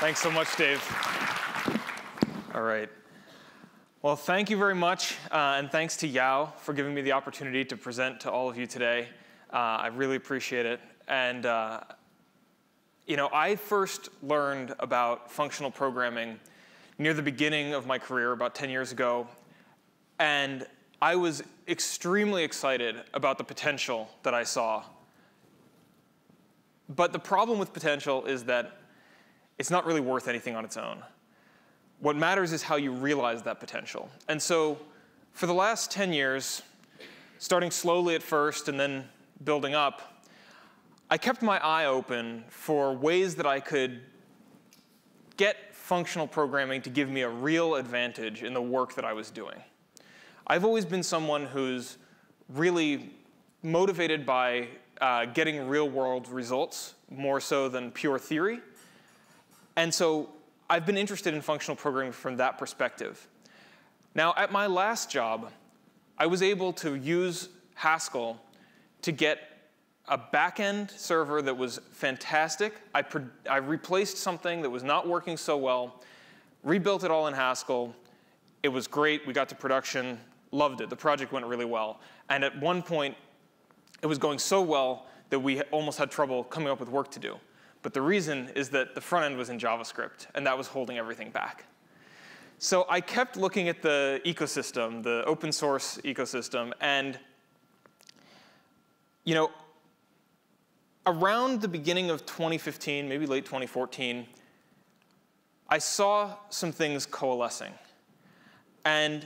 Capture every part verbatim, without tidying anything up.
Thanks so much, Dave. All right. Well, thank you very much, uh, and thanks to Yao for giving me the opportunity to present to all of you today. Uh, I really appreciate it. And uh, you know, I first learned about functional programming near the beginning of my career, about ten years ago, and I was extremely excited about the potential that I saw. But the problem with potential is that it's not really worth anything on its own. What matters is how you realize that potential. And so for the last ten years, starting slowly at first and then building up, I kept my eye open for ways that I could get functional programming to give me a real advantage in the work that I was doing. I've always been someone who's really motivated by uh, getting real-world results more so than pure theory. And so I've been interested in functional programming from that perspective. Now, at my last job, I was able to use Haskell to get a back-end server that was fantastic. I, I replaced something that was not working so well, rebuilt it all in Haskell. It was great. We got to production, loved it. The project went really well. And at one point, it was going so well that we almost had trouble coming up with work to do. But the reason is that the front end was in JavaScript, and that was holding everything back. So I kept looking at the ecosystem, the open source ecosystem, and you know, around the beginning of twenty fifteen, maybe late twenty fourteen, I saw some things coalescing. And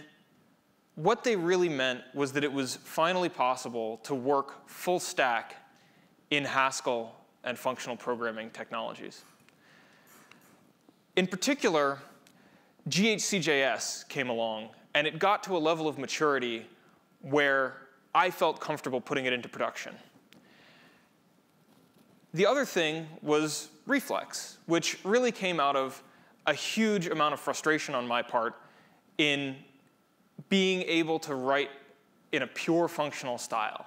what they really meant was that it was finally possible to work full stack in Haskell and functional programming technologies. In particular, G H C J S came along, and it got to a level of maturity where I felt comfortable putting it into production. The other thing was Reflex, which really came out of a huge amount of frustration on my part in being able to write in a pure functional style.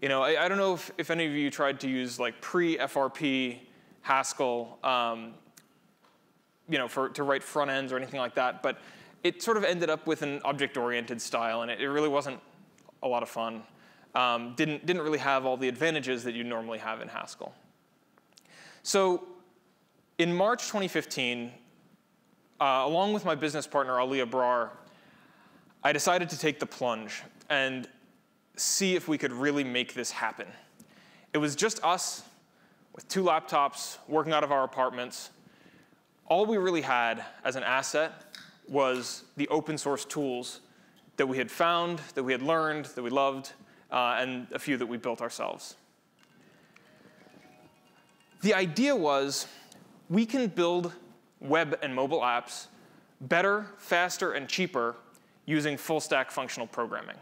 You know, I, I don't know if, if any of you tried to use like pre-F R P Haskell, um, you know, for to write front ends or anything like that, but it sort of ended up with an object-oriented style, and it, it really wasn't a lot of fun. Um, didn't didn't really have all the advantages that you normally have in Haskell. So, in March twenty fifteen, uh, along with my business partner Alia Brar, I decided to take the plunge and see if we could really make this happen. It was just us with two laptops working out of our apartments. All we really had as an asset was the open source tools that we had found, that we had learned, that we loved, uh, and a few that we built ourselves. The idea was we can build web and mobile apps better, faster, and cheaper using full stack functional programming.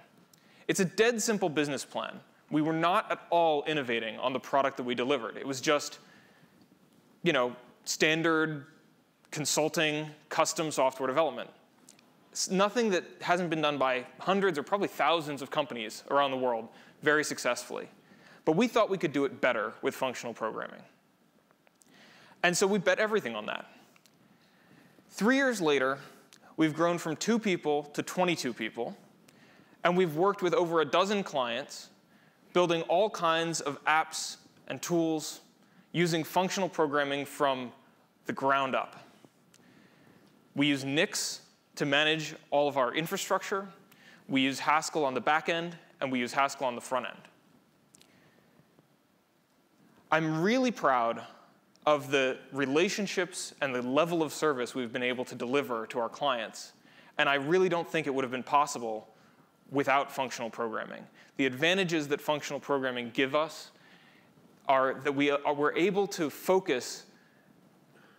It's a dead simple business plan. We were not at all innovating on the product that we delivered. It was just, you know, standard consulting, custom software development. It's nothing that hasn't been done by hundreds or probably thousands of companies around the world very successfully. But we thought we could do it better with functional programming. And so we bet everything on that. Three years later, we've grown from two people to twenty-two people. And we've worked with over a dozen clients, building all kinds of apps and tools, using functional programming from the ground up. We use Nix to manage all of our infrastructure. We use Haskell on the back end, and we use Haskell on the front end. I'm really proud of the relationships and the level of service we've been able to deliver to our clients. And I really don't think it would have been possible without functional programming. The advantages that functional programming give us are that we are, we're able to focus,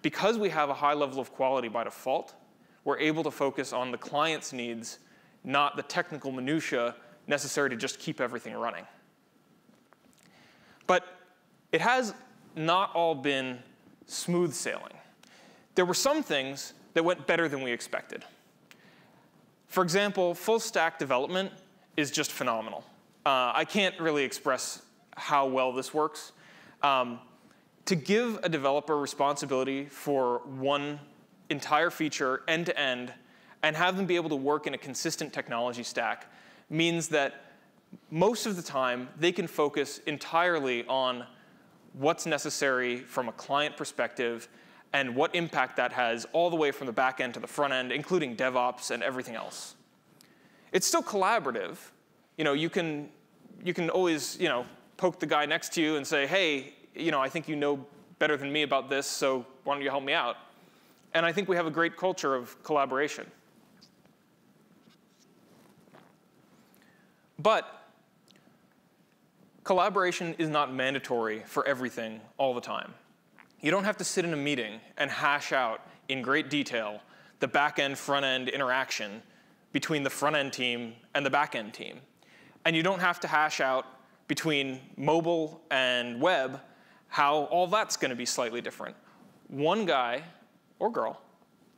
because we have a high level of quality by default, we're able to focus on the client's needs, not the technical minutia necessary to just keep everything running. But it has not all been smooth sailing. There were some things that went better than we expected. For example, full stack development is just phenomenal. Uh, I can't really express how well this works. Um, to give a developer responsibility for one entire feature end to end and have them be able to work in a consistent technology stack means that most of the time they can focus entirely on what's necessary from a client perspective and what impact that has all the way from the back end to the front end, including DevOps and everything else. It's still collaborative. You know, you can, you can always, you know, poke the guy next to you and say, hey, you know, I think you know better than me about this, so why don't you help me out? And I think we have a great culture of collaboration. But collaboration is not mandatory for everything all the time. You don't have to sit in a meeting and hash out in great detail the back-end, front-end interaction between the front-end team and the back-end team. And you don't have to hash out between mobile and web how all that's going to be slightly different. One guy or girl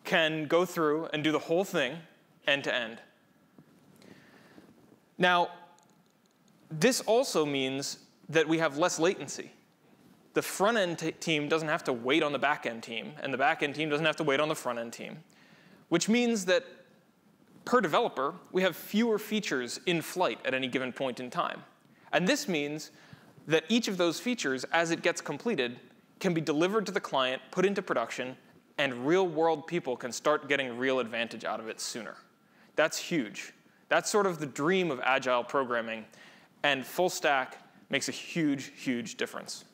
can go through and do the whole thing end-to-end. Now, this also means that we have less latency. The front-end team doesn't have to wait on the back-end team, and the back-end team doesn't have to wait on the front-end team, which means that per developer, we have fewer features in flight at any given point in time. And this means that each of those features, as it gets completed, can be delivered to the client, put into production, and real-world people can start getting real advantage out of it sooner. That's huge. That's sort of the dream of agile programming, and full stack makes a huge, huge difference.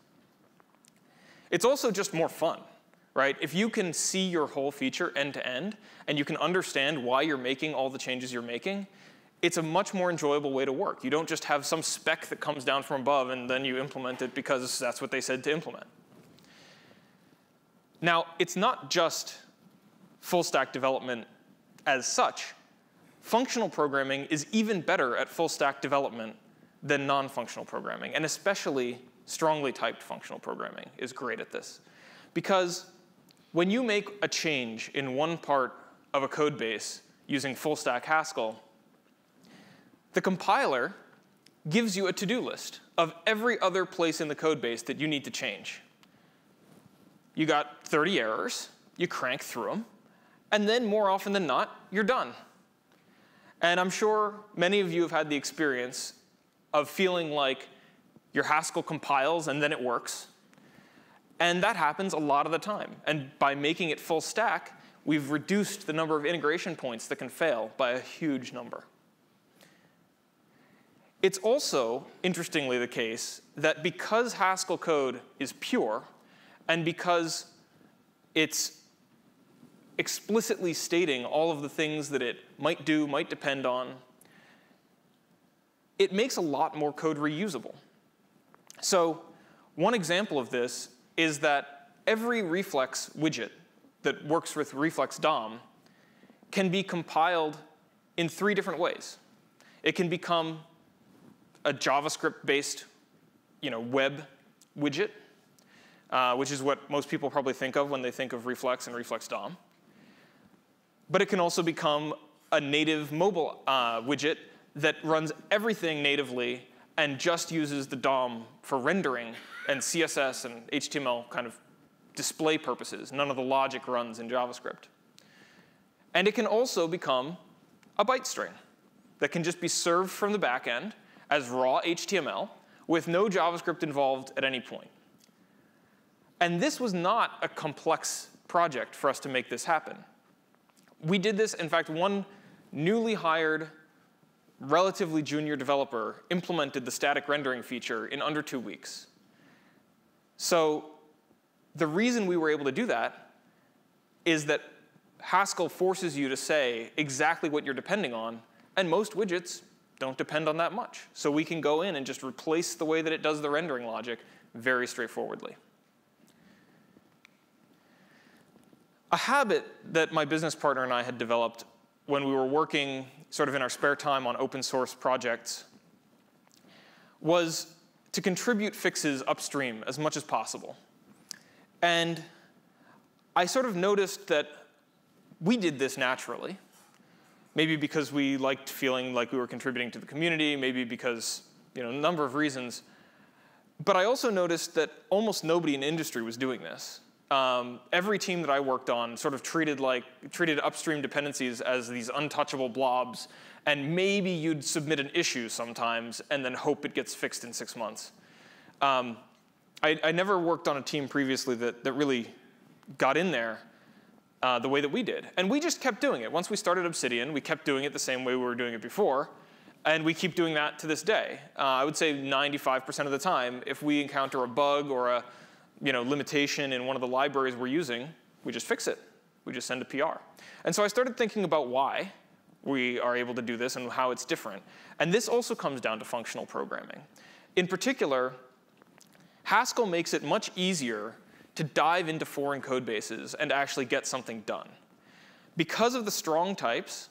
It's also just more fun, right? If you can see your whole feature end-to-end, and you can understand why you're making all the changes you're making, it's a much more enjoyable way to work. You don't just have some spec that comes down from above, and then you implement it because that's what they said to implement. Now, it's not just full stack development as such. Functional programming is even better at full stack development than non-functional programming, and especially strongly typed functional programming is great at this. Because when you make a change in one part of a code base using full stack Haskell, the compiler gives you a to-do list of every other place in the code base that you need to change. You got thirty errors, you crank through them, and then more often than not, you're done. And I'm sure many of you have had the experience of feeling like your Haskell compiles and then it works. And that happens a lot of the time. And by making it full stack, we've reduced the number of integration points that can fail by a huge number. It's also, interestingly, the case that because Haskell code is pure, and because it's explicitly stating all of the things that it might do, might depend on, it makes a lot more code reusable. So one example of this is that every Reflex widget that works with Reflex D O M can be compiled in three different ways. It can become a JavaScript-based, you know, web widget, Uh, which is what most people probably think of when they think of Reflex and Reflex D O M. But it can also become a native mobile uh, widget that runs everything natively and just uses the D O M for rendering and C S S and H T M L kind of display purposes. None of the logic runs in JavaScript. And it can also become a byte string that can just be served from the back end as raw H T M L with no JavaScript involved at any point. And this was not a complex project for us to make this happen. We did this. In fact, one newly hired, relatively junior developer implemented the static rendering feature in under two weeks. So the reason we were able to do that is that Haskell forces you to say exactly what you're depending on. And most widgets don't depend on that much. So we can go in and just replace the way that it does the rendering logic very straightforwardly. A habit that my business partner and I had developed when we were working sort of in our spare time on open source projects was to contribute fixes upstream as much as possible. And I sort of noticed that we did this naturally, maybe because we liked feeling like we were contributing to the community, maybe because, you know, a number of reasons. But I also noticed that almost nobody in industry was doing this. Um, every team that I worked on sort of treated like treated upstream dependencies as these untouchable blobs, and maybe you'd submit an issue sometimes and then hope it gets fixed in six months. Um, I, I never worked on a team previously that, that really got in there uh, the way that we did. And we just kept doing it. Once we started Obsidian, we kept doing it the same way we were doing it before. And we keep doing that to this day. Uh, I would say ninety-five percent of the time, if we encounter a bug or a you know, limitation in one of the libraries we're using, we just fix it. We just send a P R. And so I started thinking about why we are able to do this and how it's different. And this also comes down to functional programming. In particular, Haskell makes it much easier to dive into foreign code bases and actually get something done. Because of the strong types,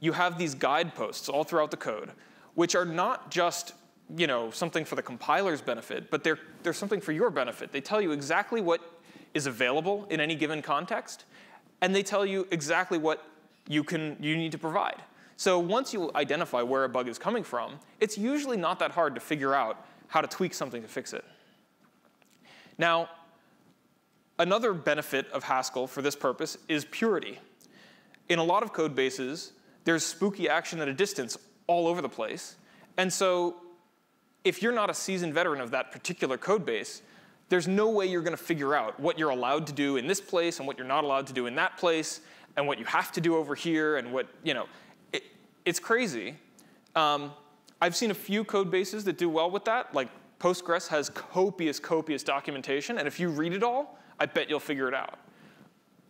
you have these guideposts all throughout the code, which are not just you know, something for the compiler's benefit, but they're, they're something for your benefit. They tell you exactly what is available in any given context, and they tell you exactly what you, can, you need to provide. So once you identify where a bug is coming from, it's usually not that hard to figure out how to tweak something to fix it. Now, another benefit of Haskell for this purpose is purity. In a lot of code bases, there's spooky action at a distance all over the place. And so if you're not a seasoned veteran of that particular code base, there's no way you're going to figure out what you're allowed to do in this place and what you're not allowed to do in that place and what you have to do over here and what, you know, it, it's crazy. Um, I've seen a few code bases that do well with that. Like Postgres has copious, copious documentation. And if you read it all, I bet you'll figure it out.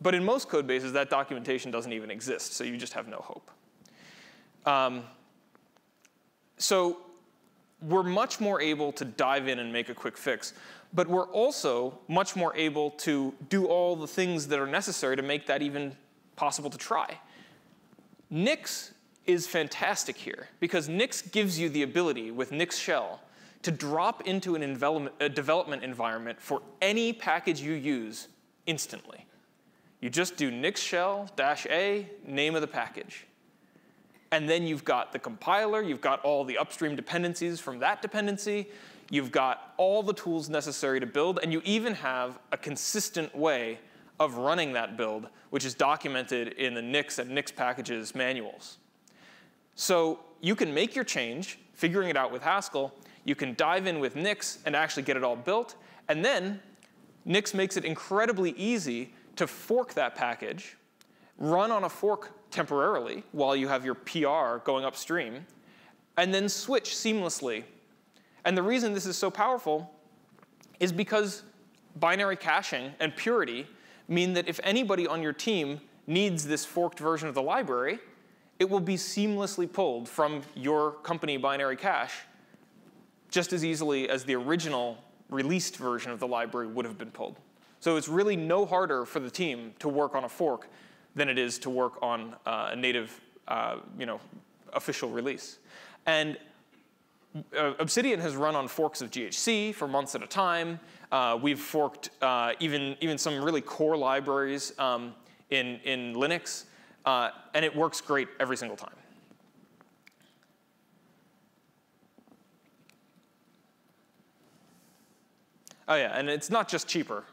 But in most code bases, that documentation doesn't even exist. So you just have no hope. Um, so we're much more able to dive in and make a quick fix. But we're also much more able to do all the things that are necessary to make that even possible to try. Nix is fantastic here, because Nix gives you the ability with Nix shell to drop into an envelop- a development environment for any package you use instantly. You just do Nix shell dash A, name of the package. And then you've got the compiler, you've got all the upstream dependencies from that dependency, you've got all the tools necessary to build, and you even have a consistent way of running that build, which is documented in the Nix and Nix packages manuals. So you can make your change, figuring it out with Haskell, you can dive in with Nix and actually get it all built, and then Nix makes it incredibly easy to fork that package, run on a fork temporarily while you have your P R going upstream, and then switch seamlessly. And the reason this is so powerful is because binary caching and purity mean that if anybody on your team needs this forked version of the library, it will be seamlessly pulled from your company binary cache just as easily as the original released version of the library would have been pulled. So it's really no harder for the team to work on a fork than it is to work on uh, a native uh, you know, official release. And uh, Obsidian has run on forks of G H C for months at a time. Uh, we've forked uh, even, even some really core libraries um, in, in Linux. Uh, and it works great every single time. Oh, yeah, and it's not just cheaper.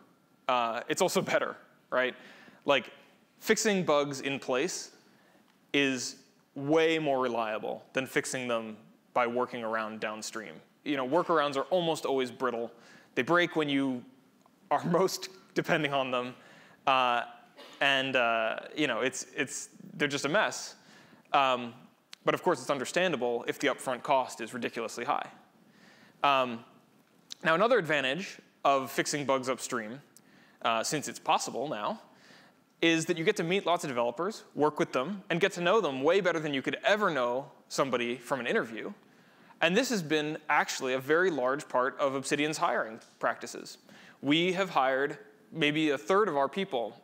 Uh, it's also better, right? Like, fixing bugs in place is way more reliable than fixing them by working around downstream. You know, workarounds are almost always brittle. They break when you are most depending on them, uh, and uh, you know, it's it's they're just a mess. Um, but of course, it's understandable if the upfront cost is ridiculously high. Um, now, another advantage of fixing bugs upstream, uh, since it's possible now, is that you get to meet lots of developers, work with them, and get to know them way better than you could ever know somebody from an interview. And this has been actually a very large part of Obsidian's hiring practices. We have hired maybe a third of our people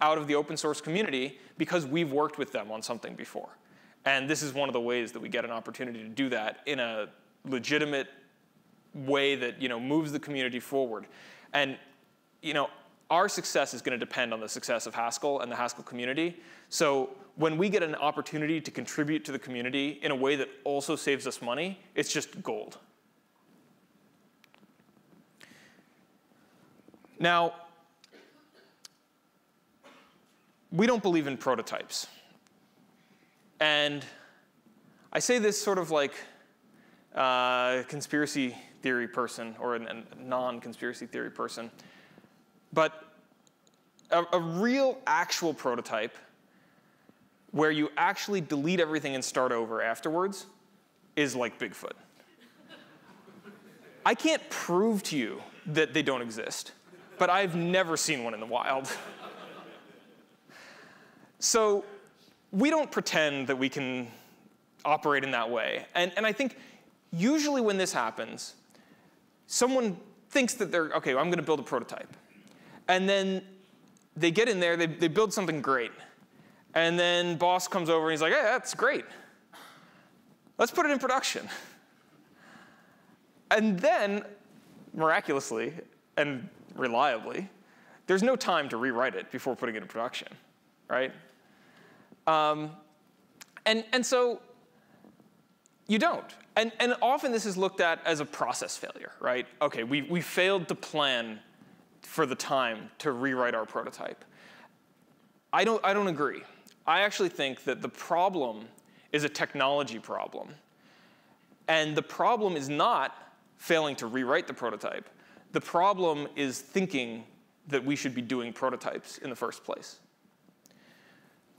out of the open source community because we've worked with them on something before. And this is one of the ways that we get an opportunity to do that in a legitimate way that you know, moves the community forward. And you know, our success is going to depend on the success of Haskell and the Haskell community. So when we get an opportunity to contribute to the community in a way that also saves us money, it's just gold. Now, we don't believe in prototypes. And I say this sort of like a uh, conspiracy theory person or a non-conspiracy theory person. But a, a real actual prototype where you actually delete everything and start over afterwards is like Bigfoot. I can't prove to you that they don't exist, but I've never seen one in the wild. So we don't pretend that we can operate in that way. And, and I think usually when this happens, someone thinks that they're, OK, well, I'm going to build a prototype. And then they get in there, they, they build something great. And then boss comes over and he's like, hey, that's great. Let's put it in production. And then, miraculously and reliably, there's no time to rewrite it before putting it in production, right? Um, and, and so you don't. And, and often this is looked at as a process failure, right? OK, we, we failed to plan for the time to rewrite our prototype. I don't, I don't agree. I actually think that the problem is a technology problem. And the problem is not failing to rewrite the prototype. The problem is thinking that we should be doing prototypes in the first place.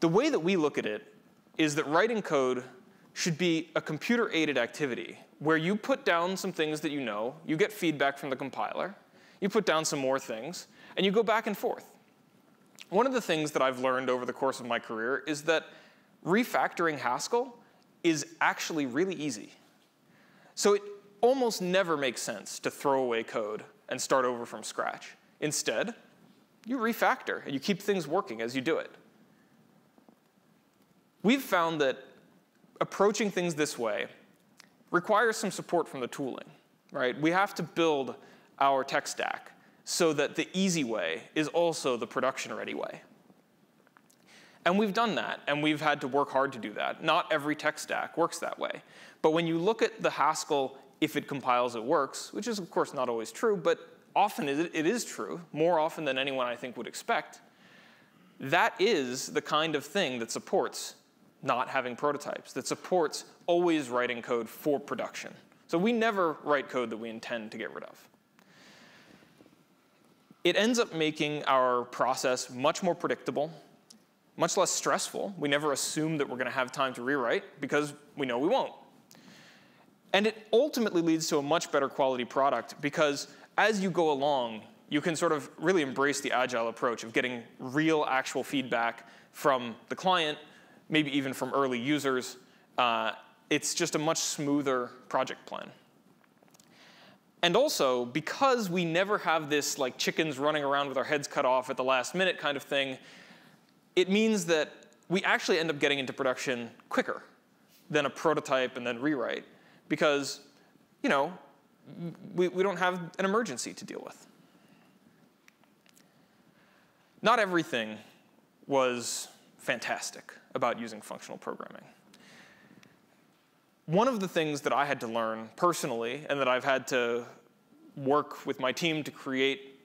The way that we look at it is that writing code should be a computer-aided activity where you put down some things that you know, you get feedback from the compiler, you put down some more things, and you go back and forth. One of the things that I've learned over the course of my career is that refactoring Haskell is actually really easy. So it almost never makes sense to throw away code and start over from scratch. Instead, you refactor, and you keep things working as you do it. We've found that approaching things this way requires some support from the tooling, right? We have to build our tech stack so that the easy way is also the production-ready way. And we've done that, and we've had to work hard to do that. Not every tech stack works that way. But when you look at the Haskell, if it compiles, it works, which is, of course, not always true, but often it is true, more often than anyone I think would expect, that is the kind of thing that supports not having prototypes, that supports always writing code for production. So we never write code that we intend to get rid of. It ends up making our process much more predictable, much less stressful. We never assume that we're going to have time to rewrite because we know we won't. And it ultimately leads to a much better quality product because as you go along, you can sort of really embrace the agile approach of getting real, actual feedback from the client, maybe even from early users. Uh, it's just a much smoother project plan. And also, because we never have this like chickens running around with our heads cut off at the last minute kind of thing, it means that we actually end up getting into production quicker than a prototype and then rewrite because, you know, we, we don't have an emergency to deal with. Not everything was fantastic about using functional programming. One of the things that I had to learn personally and that I've had to work with my team to create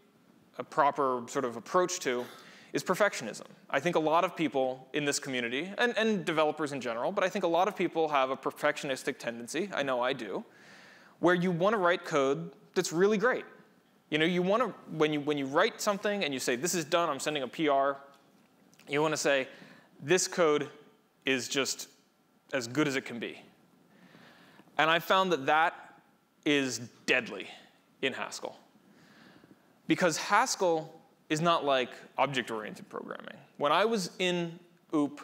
a proper sort of approach to is perfectionism. I think a lot of people in this community, and, and developers in general, but I think a lot of people have a perfectionistic tendency, I know I do, where you want to write code that's really great. You know, you want to, when you, when you write something and you say, this is done, I'm sending a P R, you want to say, this code is just as good as it can be. And I found that that is deadly in Haskell. Because Haskell is not like object-oriented programming. When I was in O O P,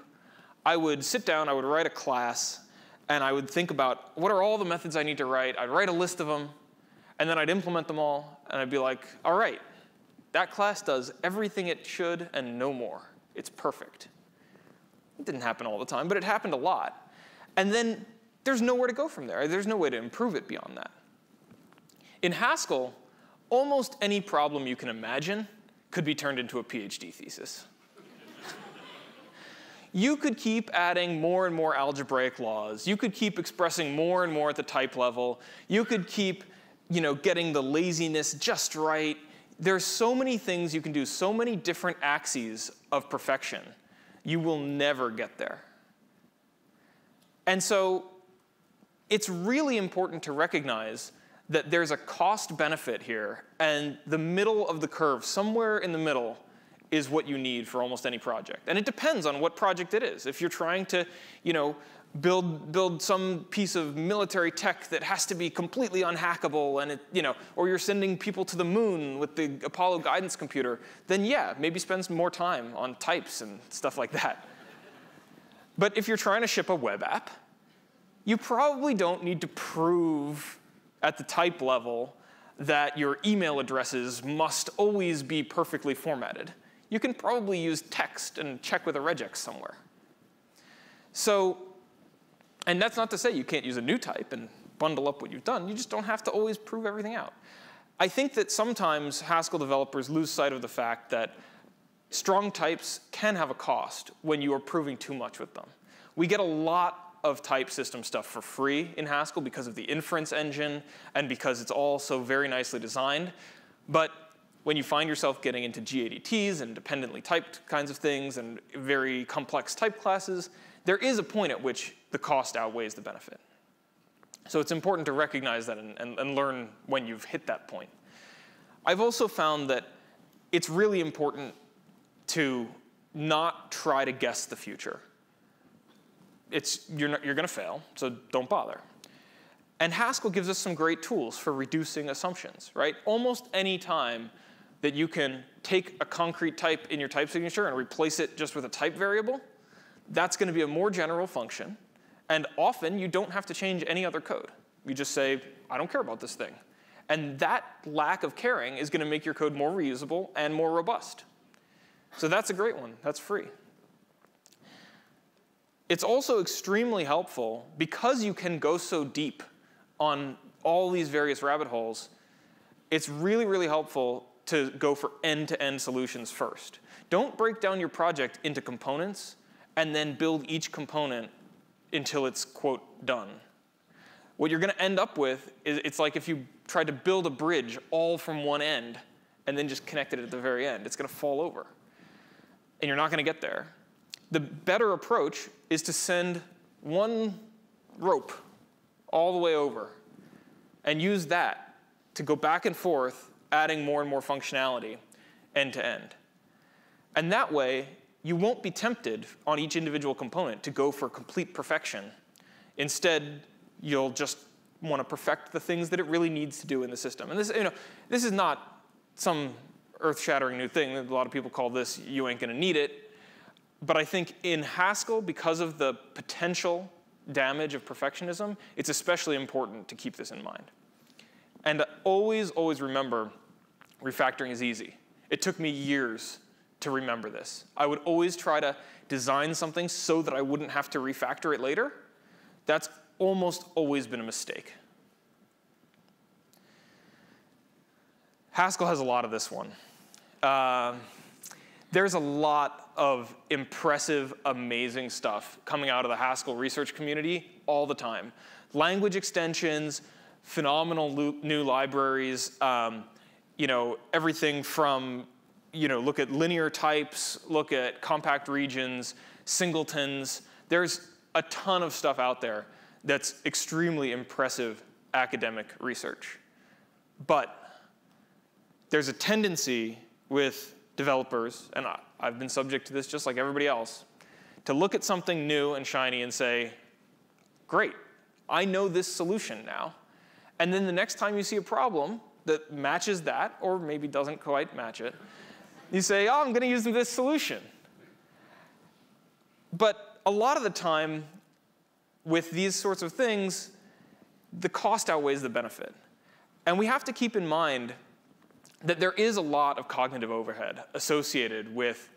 I would sit down, I would write a class, and I would think about what are all the methods I need to write. I'd write a list of them, and then I'd implement them all, and I'd be like, all right, that class does everything it should and no more. It's perfect. It didn't happen all the time, but it happened a lot. And then there's nowhere to go from there. There's no way to improve it beyond that. In Haskell, almost any problem you can imagine could be turned into a PhD thesis. You could keep adding more and more algebraic laws. You could keep expressing more and more at the type level. You could keep, you know, getting the laziness just right. there are so many things you can do, so many different axes of perfection. You will never get there. And so it's really important to recognize that there's a cost benefit here, and the middle of the curve, somewhere in the middle, is what you need for almost any project. And it depends on what project it is. If you're trying to, you know, build build some piece of military tech that has to be completely unhackable, and it, you know, or you're sending people to the moon with the Apollo guidance computer, then yeah, maybe spend some more time on types and stuff like that. But if you're trying to ship a web app, you probably don't need to prove at the type level that your email addresses must always be perfectly formatted. You can probably use text and check with a regex somewhere. So, and that's not to say you can't use a new type and bundle up what you've done. You just don't have to always prove everything out. I think that sometimes Haskell developers lose sight of the fact that strong types can have a cost when you are proving too much with them. We get a lot of type system stuff for free in Haskell because of the inference engine and because it's all so very nicely designed. But when you find yourself getting into G A D Ts and dependently typed kinds of things and very complex type classes, there is a point at which the cost outweighs the benefit. So it's important to recognize that and, and, and learn when you've hit that point. I've also found that it's really important to not try to guess the future. It's, you're, not, you're going to fail, so don't bother. And Haskell gives us some great tools for reducing assumptions, right? Almost any time that you can take a concrete type in your type signature and replace it just with a type variable, that's going to be a more general function. And often, you don't have to change any other code. You just say, I don't care about this thing. And that lack of caring is going to make your code more reusable and more robust. So that's a great one. That's free. It's also extremely helpful because you can go so deep on all these various rabbit holes. It's really, really helpful to go for end-to-end solutions first. Don't break down your project into components and then build each component until it's, quote, done. What you're going to end up with is it's like if you tried to build a bridge all from one end and then just connected it at the very end. It's going to fall over. And you're not going to get there. The better approach is to send one rope all the way over and use that to go back and forth, adding more and more functionality end to end. And that way, you won't be tempted on each individual component to go for complete perfection. Instead, you'll just want to perfect the things that it really needs to do in the system. And this, you know, this is not some earth-shattering new thing. A lot of people call this, you ain't going to need it. But I think in Haskell, because of the potential damage of perfectionism, it's especially important to keep this in mind. And always, always remember, refactoring is easy. It took me years to remember this. I would always try to design something so that I wouldn't have to refactor it later. That's almost always been a mistake. Haskell has a lot of this one. Uh, There's a lot of impressive, amazing stuff coming out of the Haskell research community all the time. Language extensions, phenomenal new libraries, um, you know, everything from, you know, look at linear types, look at compact regions, singletons. There's a ton of stuff out there that's extremely impressive academic research. But there's a tendency with developers, and I've been subject to this just like everybody else, to look at something new and shiny and say, great, I know this solution now. And then the next time you see a problem that matches that, or maybe doesn't quite match it, you say, oh, I'm going to use this solution. But a lot of the time, with these sorts of things, the cost outweighs the benefit. And we have to keep in mind that there is a lot of cognitive overhead associated with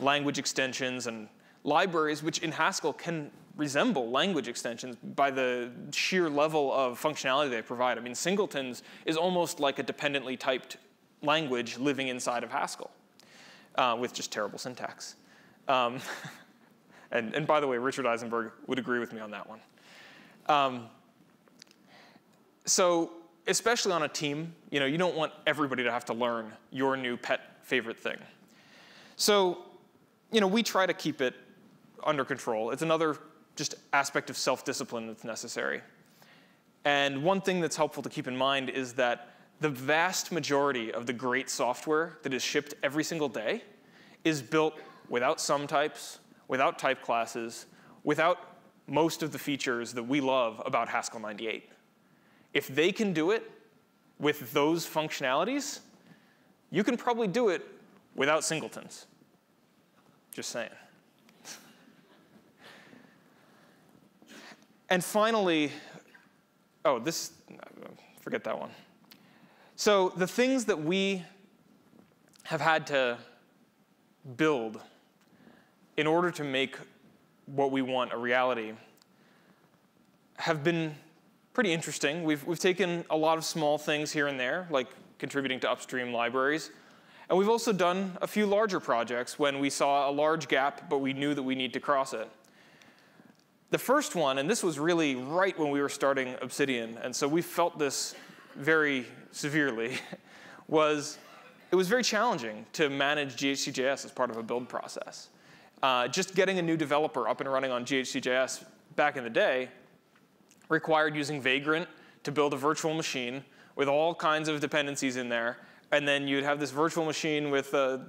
language extensions and libraries, which in Haskell can resemble language extensions by the sheer level of functionality they provide. I mean, singletons is almost like a dependently typed language living inside of Haskell uh, with just terrible syntax. Um, and, and by the way, Richard Eisenberg would agree with me on that one. Um, so especially on a team, you know, you don't want everybody to have to learn your new pet favorite thing. So, you know, we try to keep it under control. It's another just aspect of self-discipline that's necessary. And one thing that's helpful to keep in mind is that the vast majority of the great software that is shipped every single day is built without sum types, without type classes, without most of the features that we love about Haskell ninety-eight. If they can do it with those functionalities, you can probably do it without singletons. Just saying. And finally, oh, this, forget that one. So the things that we have had to build in order to make what we want a reality have been pretty interesting. We've, we've taken a lot of small things here and there, like contributing to upstream libraries. And we've also done a few larger projects when we saw a large gap, but we knew that we need to cross it. The first one, and this was really right when we were starting Obsidian, and so we felt this very severely, was it was very challenging to manage G H C J S as part of a build process. Uh, just getting a new developer up and running on G H C J S back in the day required using Vagrant to build a virtual machine with all kinds of dependencies in there. And then you'd have this virtual machine with a,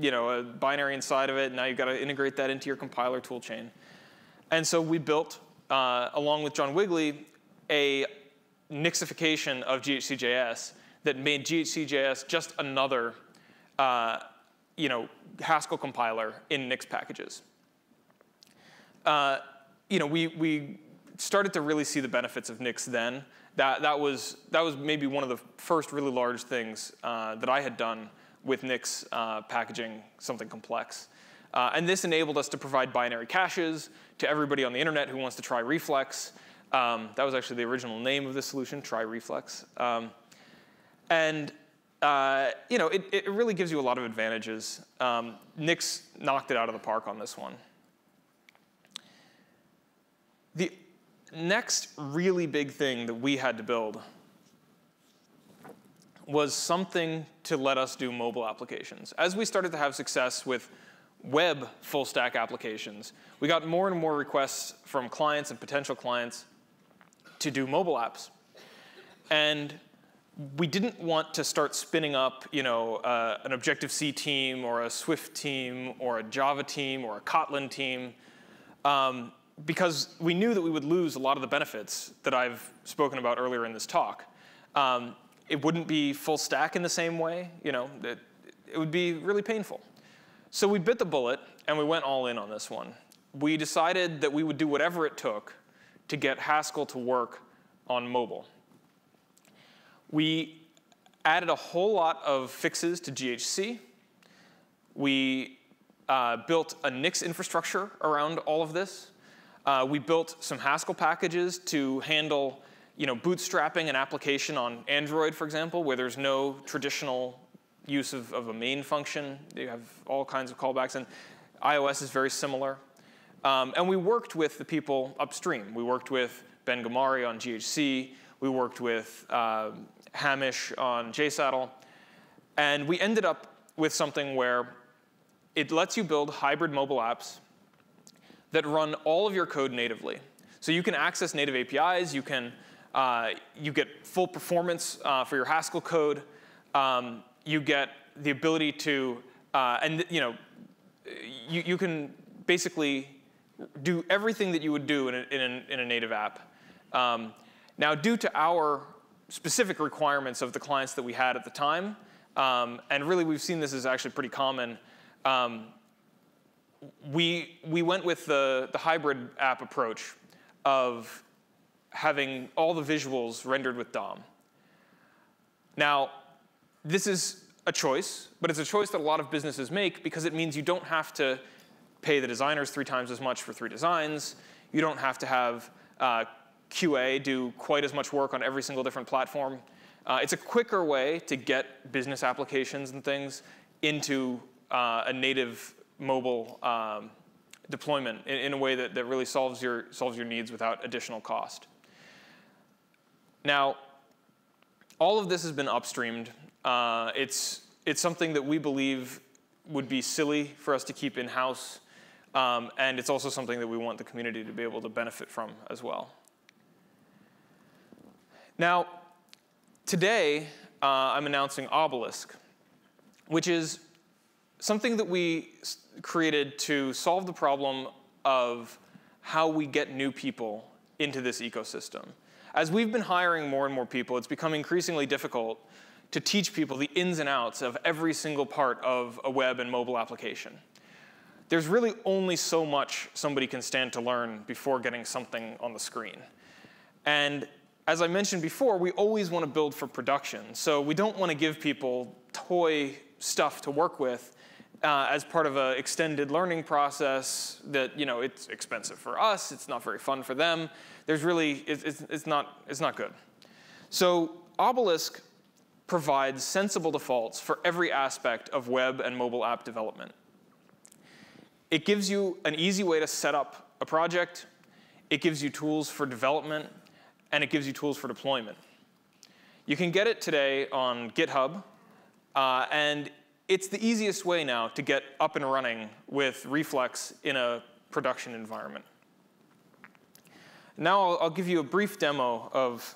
you know, a binary inside of it. And now you've got to integrate that into your compiler toolchain. And so we built, uh, along with John Wigley, a Nixification of G H C J S that made G H C J S just another uh, you know, Haskell compiler in Nix packages. Uh, you know, we, we started to really see the benefits of Nix then. That, that, was, that was maybe one of the first really large things uh, that I had done with Nix uh, packaging something complex. Uh, and this enabled us to provide binary caches to everybody on the internet who wants to try Reflex. Um, that was actually the original name of the solution, try Reflex. Um, and uh, you know, it, it really gives you a lot of advantages. Um, Nix knocked it out of the park on this one. The next really big thing that we had to build was something to let us do mobile applications. As we started to have success with web full stack applications, we got more and more requests from clients and potential clients to do mobile apps. And we didn't want to start spinning up, you know, uh, an Objective-C team or a Swift team or a Java team or a Kotlin team, um, because we knew that we would lose a lot of the benefits that I've spoken about earlier in this talk. Um, it wouldn't be full stack in the same way. You know, it, it would be really painful. So we bit the bullet, and we went all in on this one. We decided that we would do whatever it took to get Haskell to work on mobile. We added a whole lot of fixes to G H C. We uh, built a Nix infrastructure around all of this. Uh, we built some Haskell packages to handle, you know, bootstrapping an application on Android, for example, where there's no traditional use of, of a main function. You have all kinds of callbacks. And iOS is very similar. Um, and we worked with the people upstream. We worked with Ben Gamari on G H C. We worked with uh, Hamish on JSaddle. And we ended up with something where it lets you build hybrid mobile apps that run all of your code natively. So you can access native A P Is. You, can, uh, you get full performance uh, for your Haskell code. Um, you get the ability to, uh, and you know, you, you can basically do everything that you would do in a, in a, in a native app. Um, now, due to our specific requirements of the clients that we had at the time, um, and really we've seen this is actually pretty common, um, we, we went with the, the hybrid app approach of having all the visuals rendered with D O M. Now, this is a choice, but it's a choice that a lot of businesses make because it means you don't have to pay the designers three times as much for three designs. You don't have to have uh, Q A do quite as much work on every single different platform. Uh, it's a quicker way to get business applications and things into uh, a native mobile um, deployment in, in a way that, that really solves your, solves your needs without additional cost. Now, all of this has been upstreamed. Uh, it's, it's something that we believe would be silly for us to keep in-house. Um, and it's also something that we want the community to be able to benefit from as well. Now, today, uh, I'm announcing Obelisk, which is something that we created to solve the problem of how we get new people into this ecosystem. As we've been hiring more and more people, it's become increasingly difficult to teach people the ins and outs of every single part of a web and mobile application. There's really only so much somebody can stand to learn before getting something on the screen. And as I mentioned before, we always want to build for production. So we don't want to give people toy stuff to work with uh, as part of an extended learning process that, you know, it's expensive for us. It's not very fun for them. There's really, it, it's, it's, not, it's not good. So Obelisk provides sensible defaults for every aspect of web and mobile app development. It gives you an easy way to set up a project. It gives you tools for development. And it gives you tools for deployment. You can get it today on GitHub. Uh, and it's the easiest way now to get up and running with Reflex in a production environment. Now I'll, I'll give you a brief demo of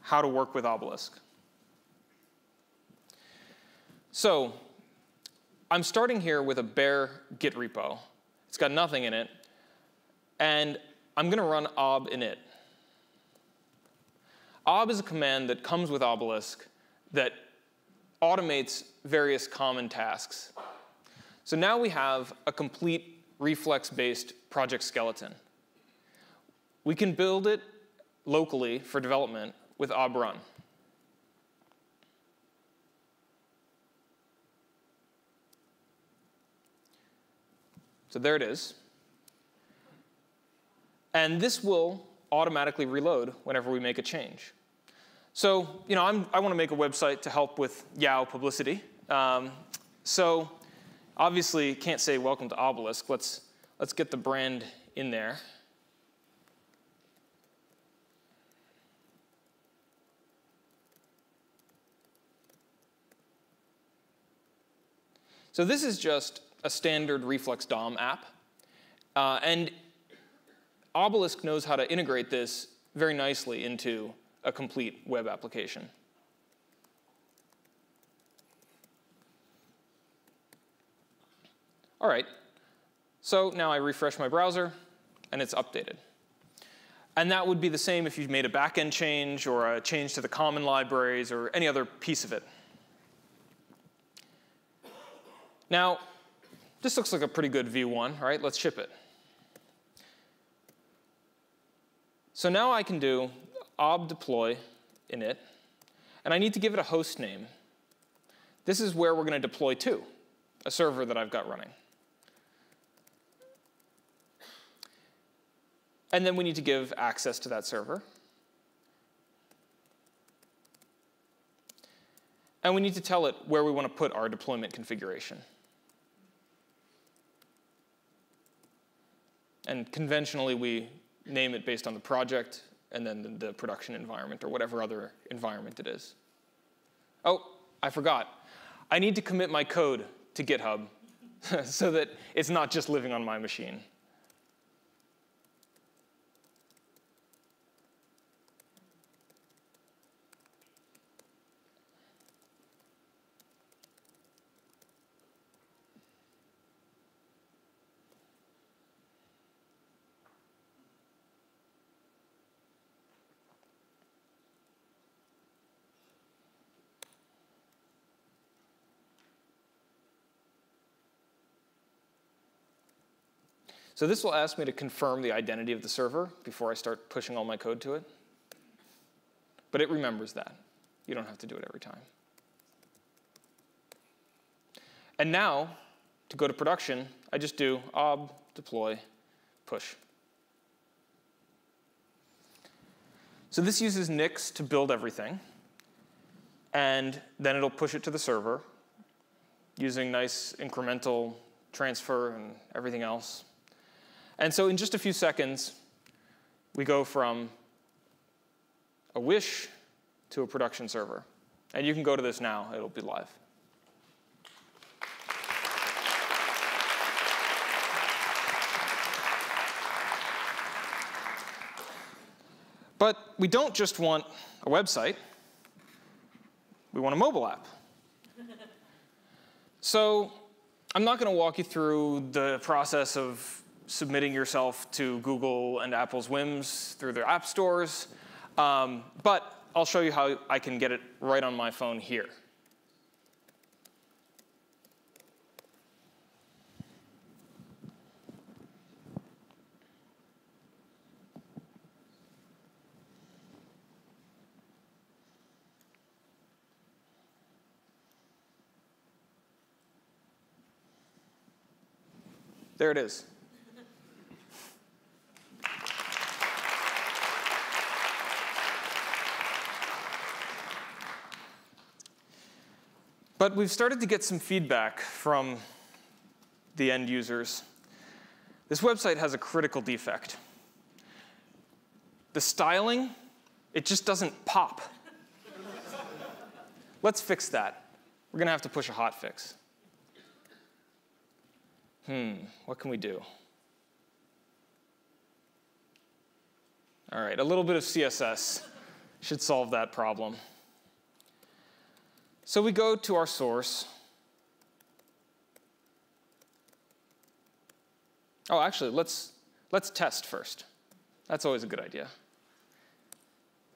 how to work with Obelisk. So I'm starting here with a bare Git repo. It's got nothing in it. And I'm going to run ob init. Ob is a command that comes with Obelisk that automates various common tasks. So now we have a complete Reflex-based project skeleton. We can build it locally for development with ob run. So there it is. And this will automatically reload whenever we make a change. So you know, I'm, I want to make a website to help with Yao publicity. Um, so obviously, can't say welcome to Obelisk. Let's, let's get the brand in there. So this is just a standard Reflex D O M app. Uh, and Obelisk knows how to integrate this very nicely into a complete web application. All right. So now I refresh my browser, and it's updated. And that would be the same if you've made a backend change or a change to the common libraries or any other piece of it. Now, this looks like a pretty good V one, right? Let's ship it. So now I can do ob deploy init, and I need to give it a host name. This is where we're going to deploy to, a server that I've got running. And then we need to give access to that server. And we need to tell it where we want to put our deployment configuration. And conventionally, we name it based on the project and then the production environment or whatever other environment it is. Oh, I forgot. I need to commit my code to GitHub so that it's not just living on my machine. So this will ask me to confirm the identity of the server before I start pushing all my code to it. But it remembers that. You don't have to do it every time. And now, to go to production, I just do ob deploy push. So this uses Nix to build everything. And then it'll push it to the server using nice incremental transfer and everything else. And so in just a few seconds, we go from a wish to a production server. And you can go to this now. It'll be live. But we don't just want a website. We want a mobile app. So I'm not going to walk you through the process of submitting yourself to Google and Apple's whims through their app stores. Um, but I'll show you how I can get it right on my phone here. There it is. But we've started to get some feedback from the end users. This website has a critical defect. The styling, it just doesn't pop. Let's fix that. We're going to have to push a hot fix. Hmm, what can we do? All right, a little bit of C S S should solve that problem. So we go to our source. Oh, actually, let's, let's test first. That's always a good idea.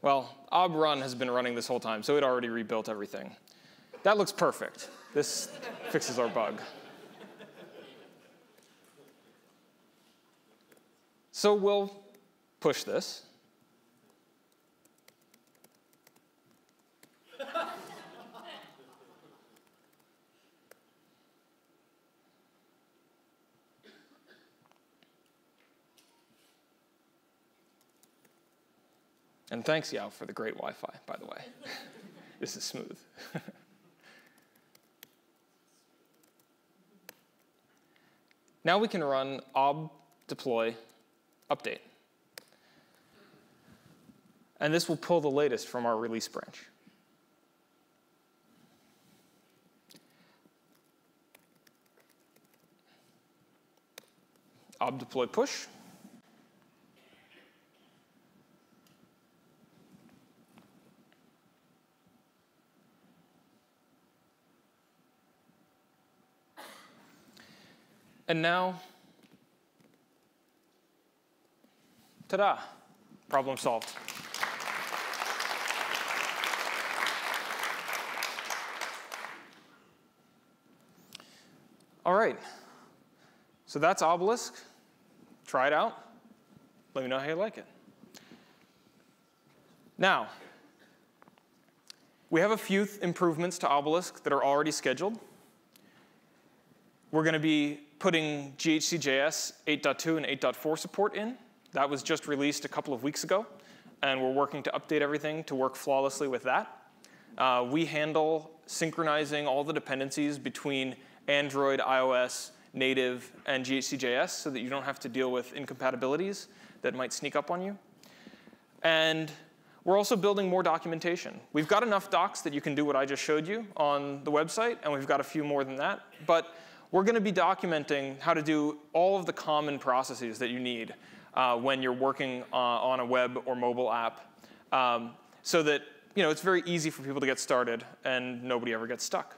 Well, obrun has been running this whole time, so it already rebuilt everything. That looks perfect. This fixes our bug. So we'll push this. And thanks, Yao, for the great Wi-Fi, by the way. This is smooth. Now we can run ob deploy update. And this will pull the latest from our release branch. Ob deploy push. And now, ta-da, problem solved. All right, so that's Obelisk. Try it out. Let me know how you like it. Now, we have a few improvements to Obelisk that are already scheduled. We're going to be putting G H C J S eight point two and eight point four support in. That was just released a couple of weeks ago, and we're working to update everything to work flawlessly with that. Uh, we handle synchronizing all the dependencies between Android, iOS, native, and G H C J S so that you don't have to deal with incompatibilities that might sneak up on you. And we're also building more documentation. We've got enough docs that you can do what I just showed you on the website, and we've got a few more than that. But we're going to be documenting how to do all of the common processes that you need uh, when you're working uh, on a web or mobile app, um, so that you know it's very easy for people to get started and nobody ever gets stuck.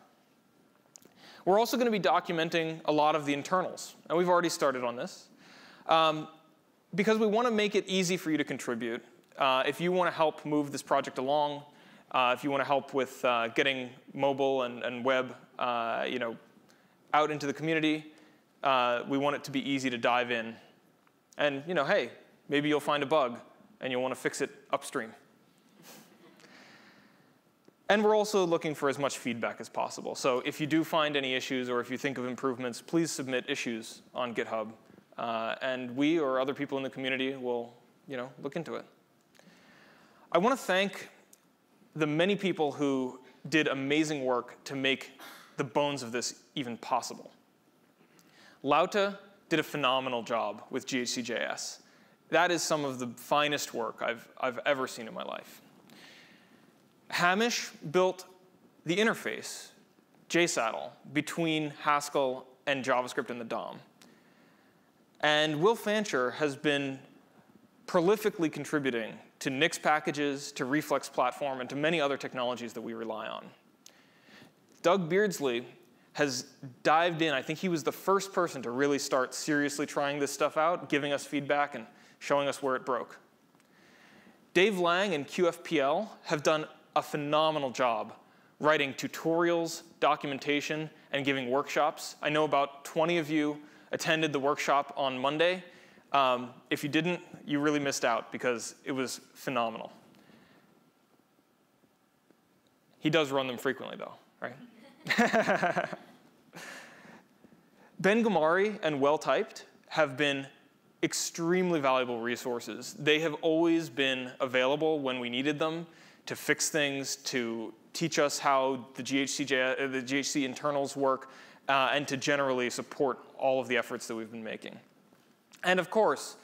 We're also going to be documenting a lot of the internals, and we've already started on this, um, because we want to make it easy for you to contribute. Uh, if you want to help move this project along, uh, if you want to help with uh, getting mobile and, and web, uh, you know, out into the community, uh, we want it to be easy to dive in. And you know, hey, maybe you'll find a bug and you'll want to fix it upstream. And we're also looking for as much feedback as possible. So if you do find any issues or if you think of improvements, please submit issues on GitHub. Uh, and we or other people in the community will you know, look into it. I want to thank the many people who did amazing work to make the bones of this even possible. Lauta did a phenomenal job with G H C J S. That is some of the finest work I've, I've ever seen in my life. Hamish built the interface, JSaddle, between Haskell and JavaScript and the D O M. And Will Fancher has been prolifically contributing to Nix packages, to Reflex platform, and to many other technologies that we rely on. Doug Beardsley has dived in. I think he was the first person to really start seriously trying this stuff out, giving us feedback, and showing us where it broke. Dave Lang and Q F P L have done a phenomenal job writing tutorials, documentation, and giving workshops. I know about twenty of you attended the workshop on Monday. Um, if you didn't, you really missed out, because it was phenomenal. He does run them frequently, though, right? Ben Gamari and Well-Typed have been extremely valuable resources. They have always been available when we needed them to fix things, to teach us how the G H C, the G H C internals work, uh, and to generally support all of the efforts that we've been making. And of course,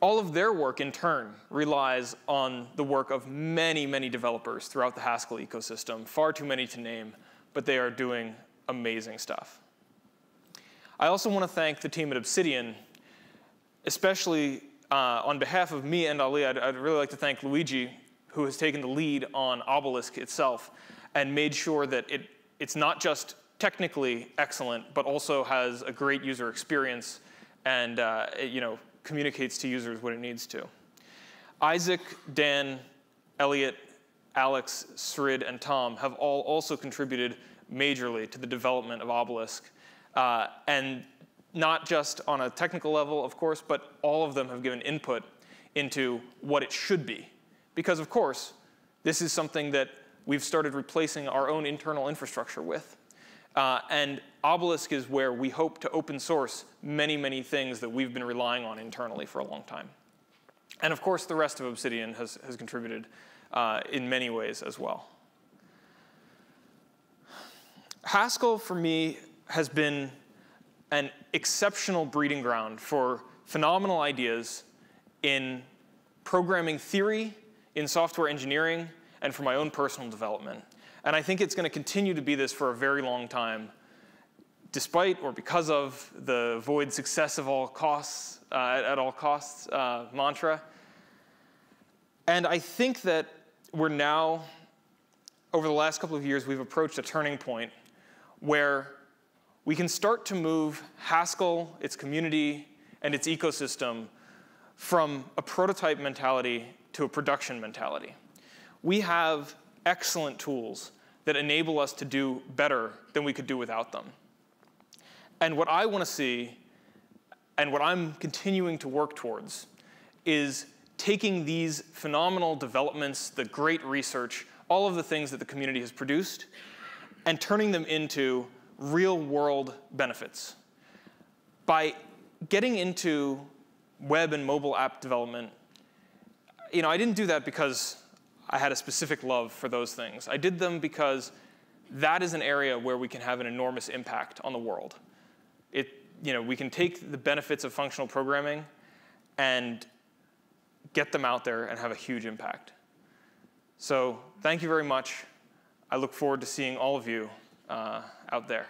all of their work in turn relies on the work of many, many developers throughout the Haskell ecosystem, far too many to name, but they are doing amazing stuff. I also want to thank the team at Obsidian, especially uh, on behalf of me and Ali. I'd, I'd really like to thank Luigi, who has taken the lead on Obelisk itself and made sure that it, it's not just technically excellent, but also has a great user experience and uh, it, you know, communicates to users what it needs to. Isaac, Dan, Elliot, Alex, Srid, and Tom have all also contributed majorly to the development of Obelisk. Uh, and not just on a technical level, of course, but all of them have given input into what it should be. Because, of course, this is something that we've started replacing our own internal infrastructure with. Uh, and Obelisk is where we hope to open source many, many things that we've been relying on internally for a long time. And, of course, the rest of Obsidian has, has contributed uh, in many ways as well. Haskell, for me, has been an exceptional breeding ground for phenomenal ideas in programming theory, in software engineering, and for my own personal development. And I think it's going to continue to be this for a very long time, despite or because of the avoid success of all costs, uh, at, at all costs uh, mantra. And I think that we're now, over the last couple of years, we've approached a turning point where we can start to move Haskell, its community, and its ecosystem from a prototype mentality to a production mentality. We have excellent tools that enable us to do better than we could do without them. And what I want to see, and what I'm continuing to work towards, is taking these phenomenal developments, the great research, all of the things that the community has produced, and turning them into real-world benefits. By getting into web and mobile app development, you know, I didn't do that because I had a specific love for those things. I did them because that is an area where we can have an enormous impact on the world. It, you know, we can take the benefits of functional programming and get them out there and have a huge impact. So thank you very much. I look forward to seeing all of you uh, out there.